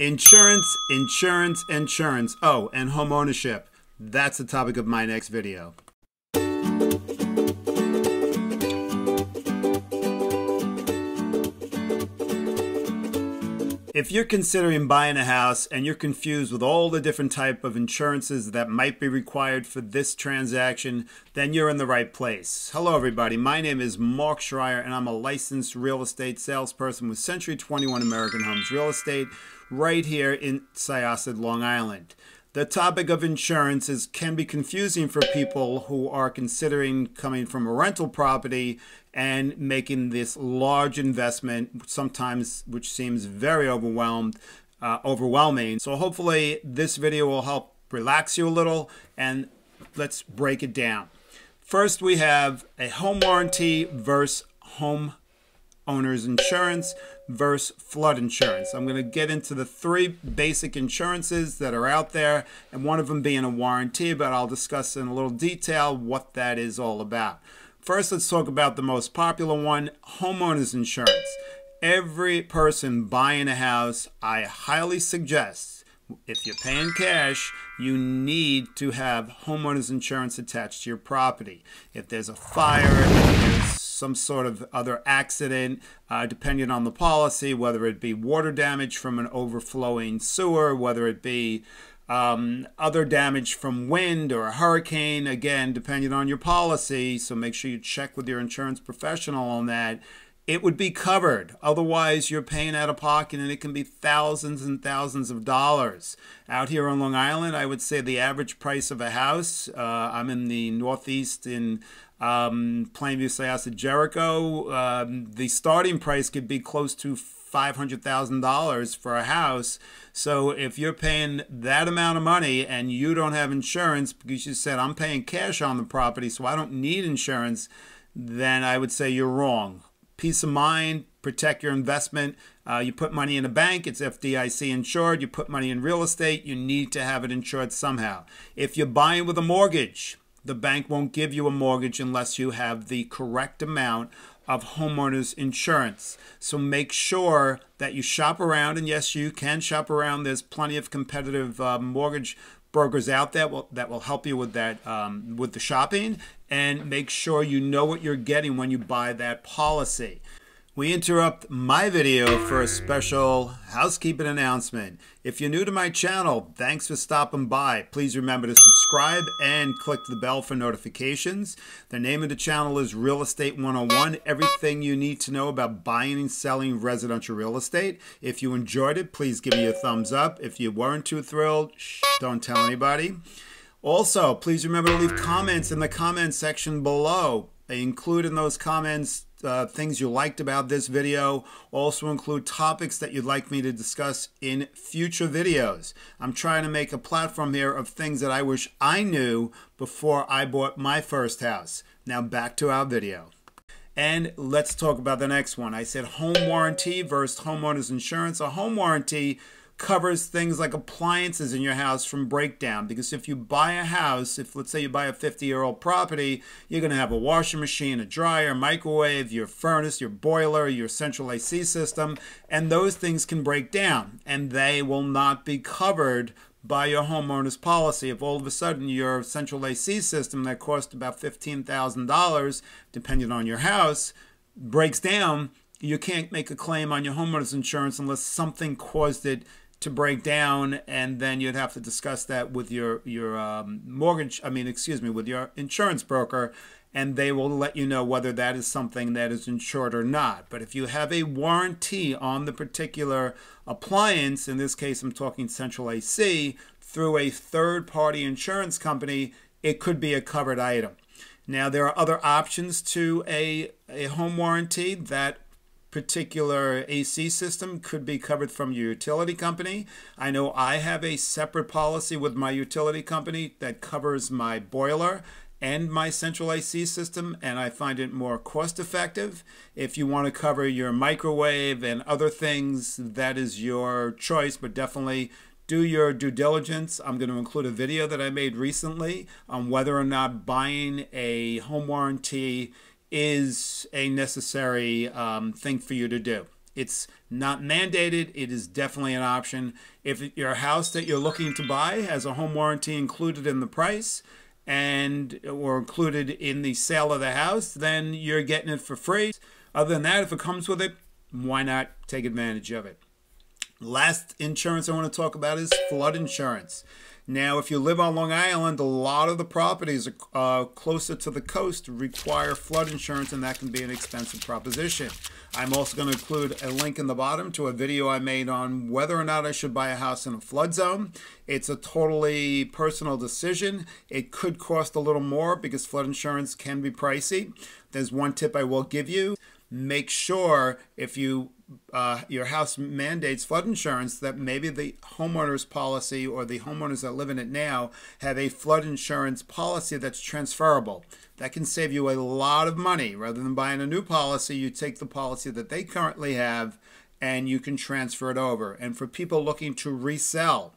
Insurance, insurance, insurance. Oh, and home ownership. That's the topic of my next video. If you're considering buying a house and you're confused with all the different types of insurances that might be required for this transaction, then you're in the right place. Hello everybody, my name is Mark Schreier and I'm a licensed real estate salesperson with Century 21 American Homes Real Estate right here in Syosset, Long Island. The topic of insurances can be confusing for people who are considering coming from a rental property and making this large investment, sometimes which seems very overwhelming. So hopefully this video will help relax you a little, and let's break it down. First, we have a home warranty versus home owner's insurance versus flood insurance. I'm going to get into the three basic insurances that are out there, and one of them being a warranty, but I'll discuss in a little detail what that is all about. First, let's talk about the most popular one, homeowner's insurance. Every person buying a house, I highly suggest, if you're paying cash, you need to have homeowner's insurance attached to your property. If there's a fire, if there's some sort of other accident, depending on the policy, whether it be water damage from an overflowing sewer, whether it be other damage from wind or a hurricane, again, depending on your policy. So make sure you check with your insurance professional on that. It would be covered. Otherwise, you're paying out of pocket, and it can be thousands and thousands of dollars. Out here on Long Island, I would say the average price of a house, I'm in the Northeast in Plainview-Syosset, Jericho, the starting price could be close to $500,000 for a house. So if you're paying that amount of money and you don't have insurance because you said, I'm paying cash on the property, so I don't need insurance, then I would say you're wrong. Peace of mind, protect your investment. You put money in a bank, it's FDIC insured. You put money in real estate, you need to have it insured somehow. If you're buying with a mortgage, the bank won't give you a mortgage unless you have the correct amount of homeowners insurance. So make sure that you shop around, and yes, you can shop around. There's plenty of competitive mortgage brokers out there that will help you with that, with the shopping, and make sure you know what you're getting when you buy that policy. We interrupt my video for a special housekeeping announcement. If you're new to my channel, thanks for stopping by. Please remember to subscribe and click the bell for notifications. The name of the channel is Real Estate 101, everything you need to know about buying and selling residential real estate. If you enjoyed it, please give me a thumbs up. If you weren't too thrilled, don't tell anybody. Also, please remember to leave comments in the comment section below. Include in those comments things you liked about this video. Also include topics that you'd like me to discuss in future videos. I'm trying to make a platform here of things that I wish I knew before I bought my first house. Now back to our video. And let's talk about the next one. I said home warranty versus homeowner's insurance. A home warranty covers things like appliances in your house from breakdown, because if you buy a house, if let's say you buy a 50-year-old property, you're going to have a washing machine, a dryer, microwave, your furnace, your boiler, your central AC system, and those things can break down and they will not be covered by your homeowner's policy. If all of a sudden your central AC system that cost about $15,000 depending on your house breaks down, you can't make a claim on your homeowner's insurance unless something caused it to break down, and then you'd have to discuss that with your insurance broker, and they will let you know whether that is something that is insured or not. But if you have a warranty on the particular appliance, in this case I'm talking central AC, through a third-party insurance company, it could be a covered item. Now there are other options to a home warranty. That particular AC system could be covered from your utility company. I know I have a separate policy with my utility company that covers my boiler and my central AC system, and I find it more cost effective. If you want to cover your microwave and other things, that is your choice, but definitely do your due diligence. I'm going to include a video that I made recently on whether or not buying a home warranty is a necessary thing for you to do. It's not mandated. It is definitely an option. If your house that you're looking to buy has a home warranty included in the price and or included in the sale of the house, then you're getting it for free. Other than that, if it comes with it, why not take advantage of it? Last insurance I want to talk about is flood insurance. Now, if you live on Long Island, a lot of the properties closer to the coast require flood insurance, and that can be an expensive proposition. I'm also going to include a link in the bottom to a video I made on whether or not I should buy a house in a flood zone. It's a totally personal decision. It could cost a little more because flood insurance can be pricey. There's one tip I will give you. Make sure if you your house mandates flood insurance that maybe the homeowner's policy or the homeowners that live in it now have a flood insurance policy that's transferable. That can save you a lot of money. Rather than buying a new policy, you take the policy that they currently have and you can transfer it over. And for people looking to resell,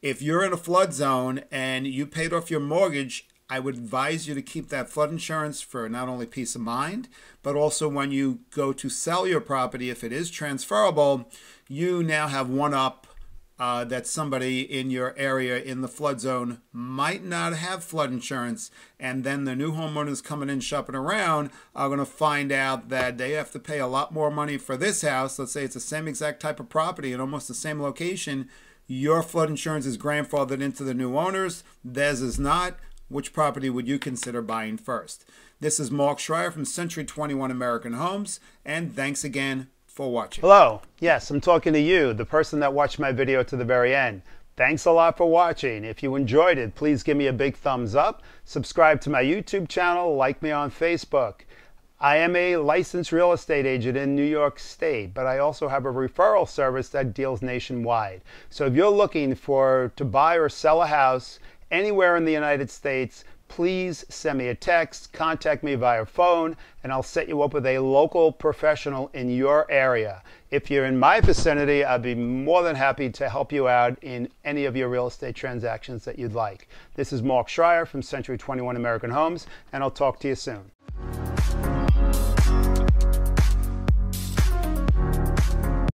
if you're in a flood zone and you paid off your mortgage, I would advise you to keep that flood insurance for not only peace of mind, but also when you go to sell your property, if it is transferable, you now have one up that somebody in your area in the flood zone might not have flood insurance. And then the new homeowners coming in shopping around are going to find out that they have to pay a lot more money for this house. Let's say it's the same exact type of property in almost the same location. Your flood insurance is grandfathered into the new owners. Theirs is not. Which property would you consider buying first? This is Mark Schreier from Century 21 American Homes, and thanks again for watching. Hello. Yes, I'm talking to you, the person that watched my video to the very end. Thanks a lot for watching. If you enjoyed it, please give me a big thumbs up, subscribe to my YouTube channel, like me on Facebook. I am a licensed real estate agent in New York State, but I also have a referral service that deals nationwide. So if you're looking to buy or sell a house anywhere in the United States, please send me a text, contact me via phone, and I'll set you up with a local professional in your area. If you're in my vicinity, I'd be more than happy to help you out in any of your real estate transactions that you'd like. This is Mark Schreier from Century 21 American Homes, and I'll talk to you soon.